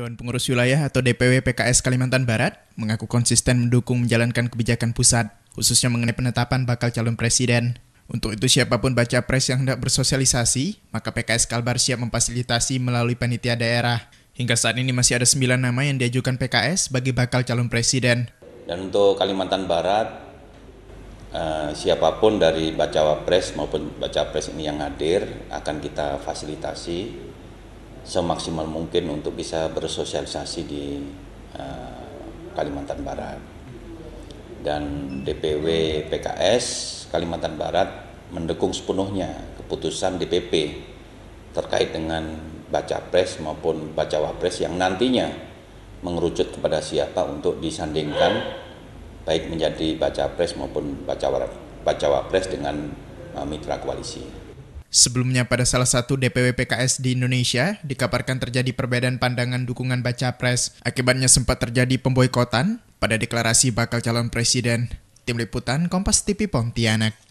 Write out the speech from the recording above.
Dewan Pengurus Wilayah atau DPW PKS Kalimantan Barat mengaku konsisten mendukung menjalankan kebijakan pusat, khususnya mengenai penetapan bakal calon presiden. Untuk itu siapapun baca pres yang hendak bersosialisasi, maka PKS Kalbar siap memfasilitasi melalui panitia daerah. Hingga saat ini masih ada 9 nama yang diajukan PKS bagi bakal calon presiden. Dan untuk Kalimantan Barat, siapapun dari bacawa pres maupun baca pres ini yang hadir akan kita fasilitasi semaksimal mungkin untuk bisa bersosialisasi di Kalimantan Barat. Dan DPW PKS Kalimantan Barat mendukung sepenuhnya keputusan DPP terkait dengan baca pres maupun baca wapres yang nantinya mengerucut kepada siapa untuk disandingkan baik menjadi baca pres maupun baca wapres dengan mitra koalisi. Sebelumnya pada salah satu DPW PKS di Indonesia dikabarkan terjadi perbedaan pandangan dukungan bacapres. Akibatnya sempat terjadi pemboikotan pada deklarasi bakal calon presiden. Tim Liputan Kompas TV Pontianak.